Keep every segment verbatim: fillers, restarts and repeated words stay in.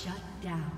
Shut down.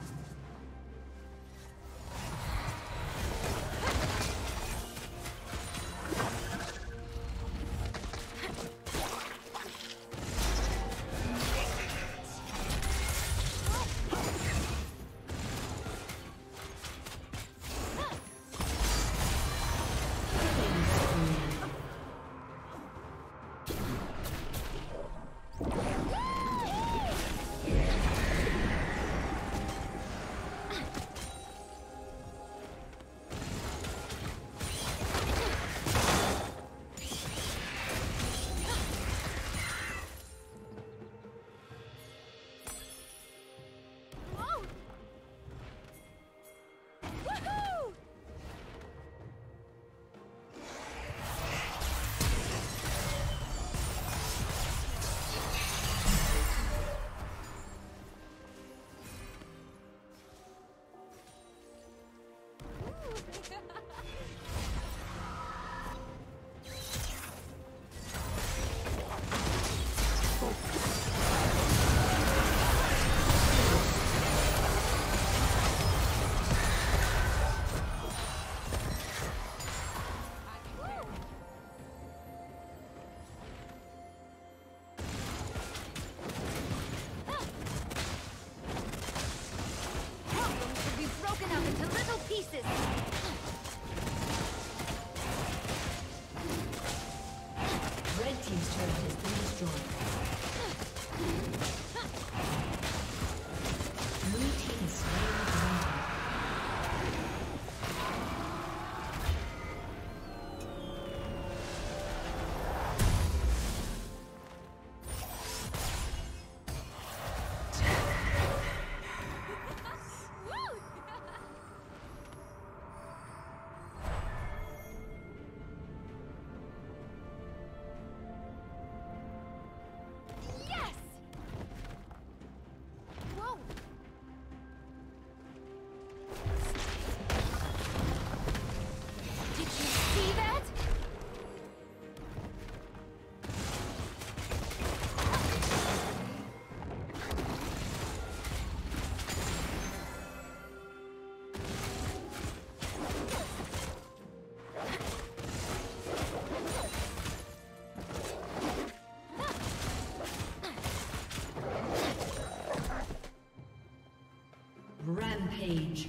Page.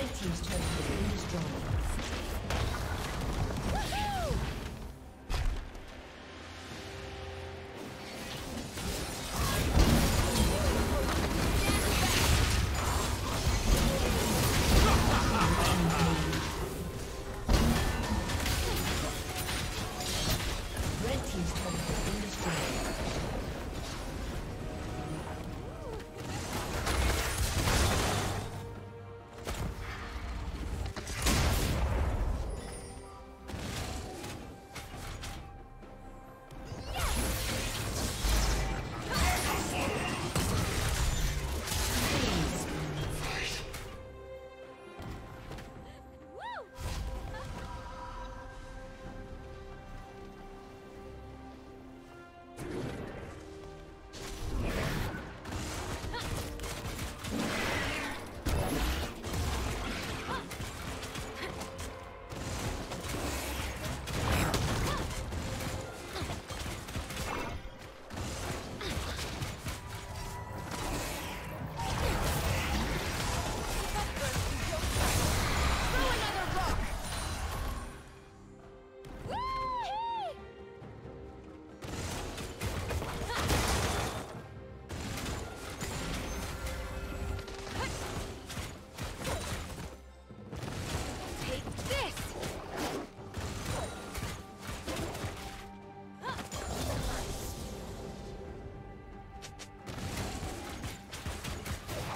Red team's turret has been destroyed.